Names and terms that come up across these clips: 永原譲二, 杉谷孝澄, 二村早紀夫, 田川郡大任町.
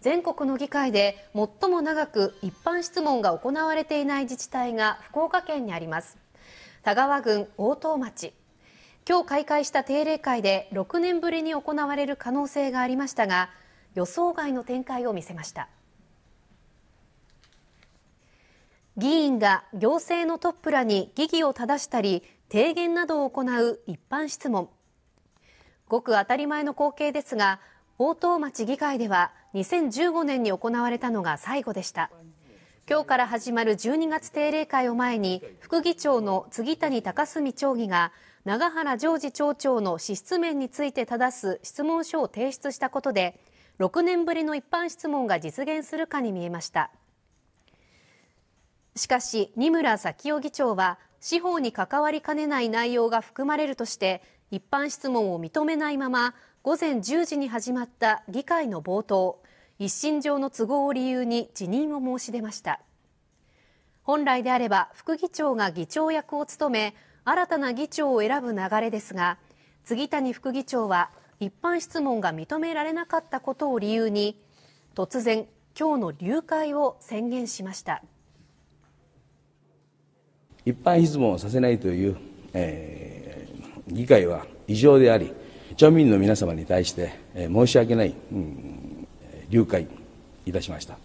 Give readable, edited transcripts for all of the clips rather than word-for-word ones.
全国の議会で最も長く一般質問が行われていない自治体が福岡県にあります。田川郡大任町。今日開会した定例会で6年ぶりに行われる可能性がありましたが、予想外の展開を見せました。議員が行政のトップらに疑義を正したり、提言などを行う一般質問。ごく当たり前の光景ですが、大任町議会では2015年に行われたのが最後でした。今日から始まる12月定例会を前に、副議長の杉谷孝澄町議が永原譲二町長の支出面について正す質問書を提出したことで、6年ぶりの一般質問が実現するかに見えました。しかし、二村早紀夫議長は司法に関わりかねない内容が含まれるとして、一般質問を認めないまま、午前10時に始まった議会の冒頭、一身上の都合を理由に辞任を申し出ました。本来であれば副議長が議長役を務め、新たな議長を選ぶ流れですが、杉谷副議長は一般質問が認められなかったことを理由に、突然、今日の流会を宣言しました。一般質問をさせないという、議会は異常であり、町民の皆様に対して、申し訳ない、了解いたしました。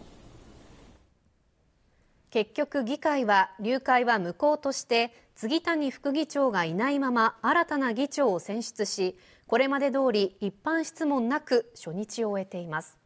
結局議会は流会は無効として、杉谷副議長がいないまま新たな議長を選出し、これまで通り一般質問なく初日を終えています。